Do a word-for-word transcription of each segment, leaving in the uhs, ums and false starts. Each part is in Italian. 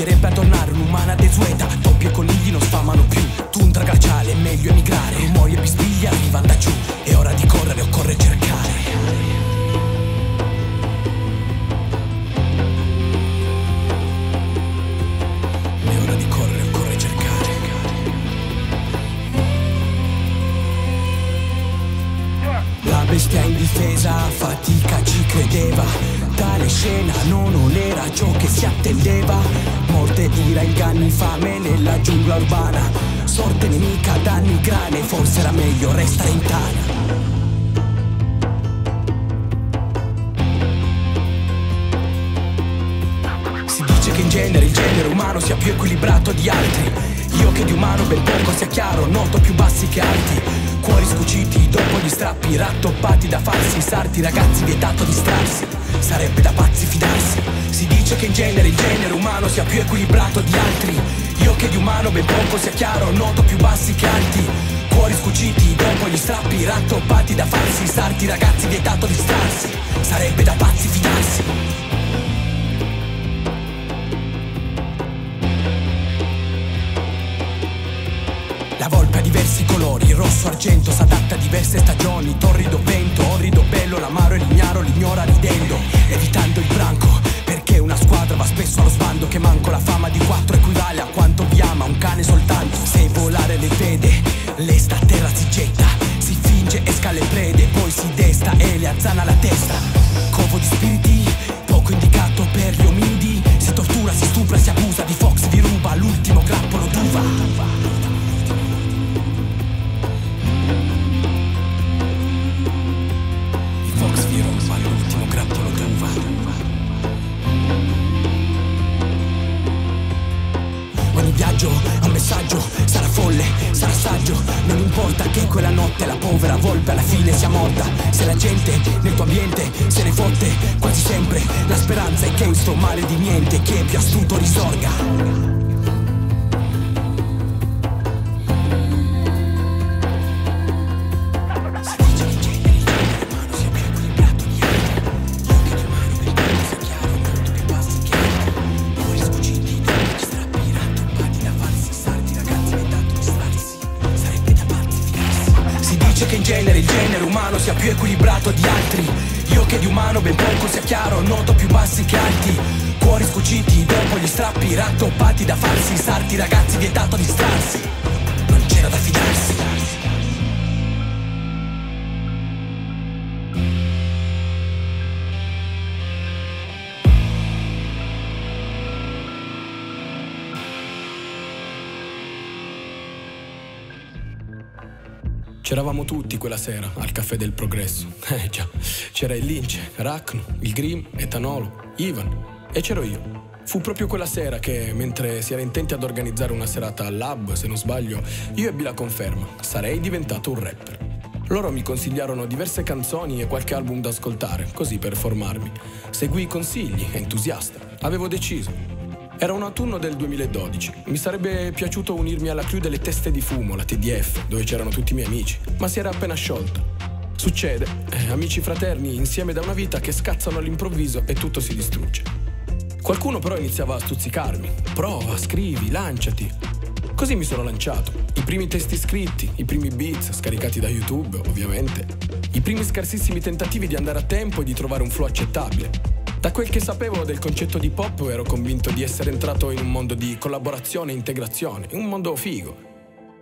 Odierebbe a tornare un'umana desueta. Topi e conigli non sfamano più. Tundra glaciale, è meglio emigrare. Rumori e bisbiglia arrivano da giù. È ora di correre, occorre cercare. Bestia indifesa, a fatica ci credeva. Tale scena non era ciò che si attendeva. Morte, ira, inganni, fame nella giungla urbana. Sorte nemica, danni in grane. Forse era meglio restare in tana. In genere, il genere umano sia più equilibrato di altri. Io che di umano ben poco, sia chiaro, noto più bassi che alti. Cuori scuciti dopo gli strappi, rattoppati da falsi sarti, ragazzi vietato distrarsi, sarebbe da pazzi fidarsi. Si dice che in genere, il genere umano sia più equilibrato di altri. Io che di umano ben poco, sia chiaro, noto più bassi che alti. Cuori scuciti dopo gli strappi, rattoppati da falsi sarti, ragazzi vietato distrarsi, sarebbe da pazzi fidarsi. La volpe ha diversi colori, rosso, argento, s'adatta a diverse stagioni. Torrido vento, orrido bello, l'amaro e l'ignaro l'ignora ridendo, evitando il branco, perché una squadra va spesso allo sbando. Che manco la fama di quattro equivale a quanto vi ama un cane soltanto. Se volare le vede, lesta a terra si getta, si finge, esca le prede, poi si desta e le azzana la testa. Covo di spiriti, poco indicato per gli omidi. Si tortura, si stupra, si abusa, di Fox vi ruba, l'ultimo grappolo d'uva. L'ultimo grappolo d'uva. Ogni viaggio ha un messaggio, sarà folle, sarà saggio. Non importa che quella notte la povera volpe alla fine sia morta. Se la gente nel tuo ambiente se ne fotte quasi sempre, la speranza è che in sto male di niente chi è più astuto risorga. Sia più equilibrato di altri. Io che di umano ben poco, sia chiaro, noto più bassi che alti. Cuori scuciti dopo gli strappi, rattoppati da falsi sarti, ragazzi vietato distrarsi, non c'era da fidarsi. C'eravamo tutti quella sera al Caffè del Progresso. Eh già, c'era il Lynch, Rackno, il Grimm, Etanolo, Ivan e c'ero io. Fu proprio quella sera che, mentre si era intenti ad organizzare una serata al Lab, se non sbaglio, io ebbi la conferma: sarei diventato un rapper. Loro mi consigliarono diverse canzoni e qualche album da ascoltare, così per formarmi. Seguii i consigli, entusiasta. Avevo deciso. Era un autunno del duemiladodici, mi sarebbe piaciuto unirmi alla crew delle teste di fumo, la T D F, dove c'erano tutti i miei amici, ma si era appena sciolta. Succede, eh, amici fraterni insieme da una vita che scazzano all'improvviso e tutto si distrugge. Qualcuno però iniziava a stuzzicarmi, prova, scrivi, lanciati. Così mi sono lanciato, i primi testi scritti, i primi beats scaricati da YouTube, ovviamente, i primi scarsissimi tentativi di andare a tempo e di trovare un flow accettabile. Da quel che sapevo del concetto di pop ero convinto di essere entrato in un mondo di collaborazione e integrazione, in un mondo figo.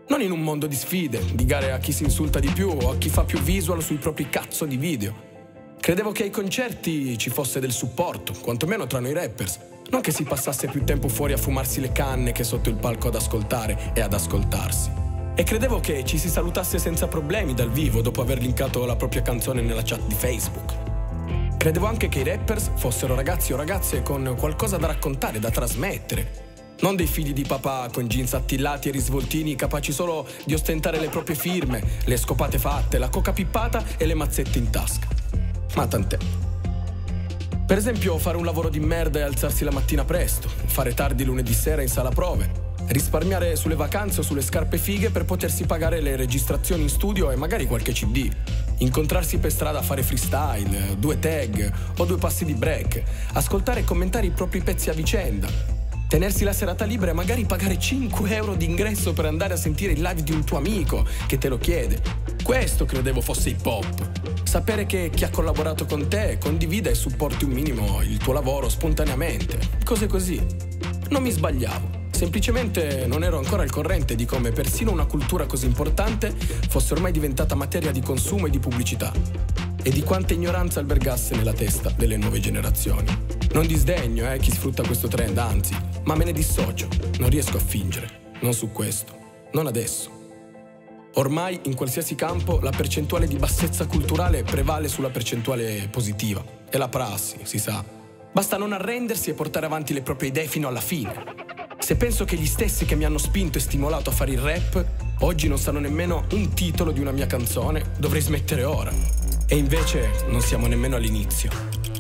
Non in un mondo di sfide, di gare a chi si insulta di più o a chi fa più visual sui propri cazzo di video. Credevo che ai concerti ci fosse del supporto, quantomeno tra noi rappers, non che si passasse più tempo fuori a fumarsi le canne che sotto il palco ad ascoltare e ad ascoltarsi. E credevo che ci si salutasse senza problemi dal vivo dopo aver linkato la propria canzone nella chat di Facebook. Credevo anche che i rappers fossero ragazzi o ragazze con qualcosa da raccontare, da trasmettere. Non dei figli di papà con jeans attillati e risvoltini capaci solo di ostentare le proprie firme, le scopate fatte, la coca pippata e le mazzette in tasca. Ma tant'è. Per esempio fare un lavoro di merda e alzarsi la mattina presto, fare tardi lunedì sera in sala prove, risparmiare sulle vacanze o sulle scarpe fighe per potersi pagare le registrazioni in studio e magari qualche C D. Incontrarsi per strada a fare freestyle, due tag o due passi di break, ascoltare e commentare i propri pezzi a vicenda. Tenersi la serata libera e magari pagare cinque euro di ingresso per andare a sentire il live di un tuo amico che te lo chiede. Questo credevo fosse hip hop. Sapere che chi ha collaborato con te condivida e supporti un minimo il tuo lavoro spontaneamente. Cose così. Non mi sbagliavo. Semplicemente non ero ancora al corrente di come persino una cultura così importante fosse ormai diventata materia di consumo e di pubblicità. E di quanta ignoranza albergasse nella testa delle nuove generazioni. Non disdegno eh, chi sfrutta questo trend, anzi, ma me ne dissocio. Non riesco a fingere. Non su questo. Non adesso. Ormai, in qualsiasi campo, la percentuale di bassezza culturale prevale sulla percentuale positiva. È la prassi, si sa. Basta non arrendersi e portare avanti le proprie idee fino alla fine. Se penso che gli stessi che mi hanno spinto e stimolato a fare il rap oggi non sanno nemmeno un titolo di una mia canzone, dovrei smettere ora. E invece non siamo nemmeno all'inizio.